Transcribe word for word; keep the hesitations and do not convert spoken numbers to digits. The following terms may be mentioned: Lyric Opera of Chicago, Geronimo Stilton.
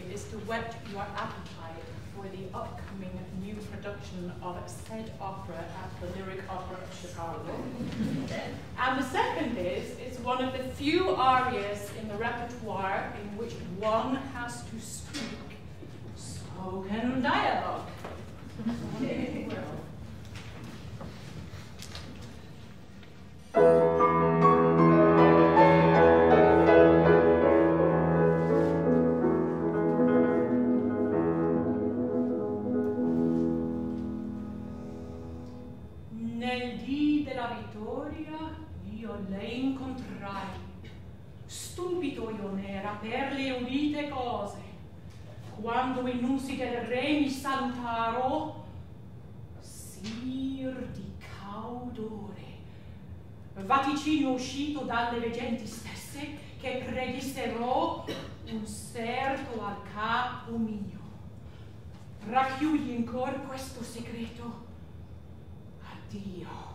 today is to whet your appetite for the upcoming new production of said opera at the Lyric Opera of Chicago. And the second is, it's one of the few arias in the repertoire in which one has to speak spoken dialogue. Okay, well. Nel dì della vittoria io le incontrai, stupido io n'era per le udite cose. Quando i nusi del re mi salutaro, sir di caudore, vaticino uscito dalle leggende stesse, che predissero un serto al capo mio. Racchiudi in cor questo segreto. Dio. Yeah.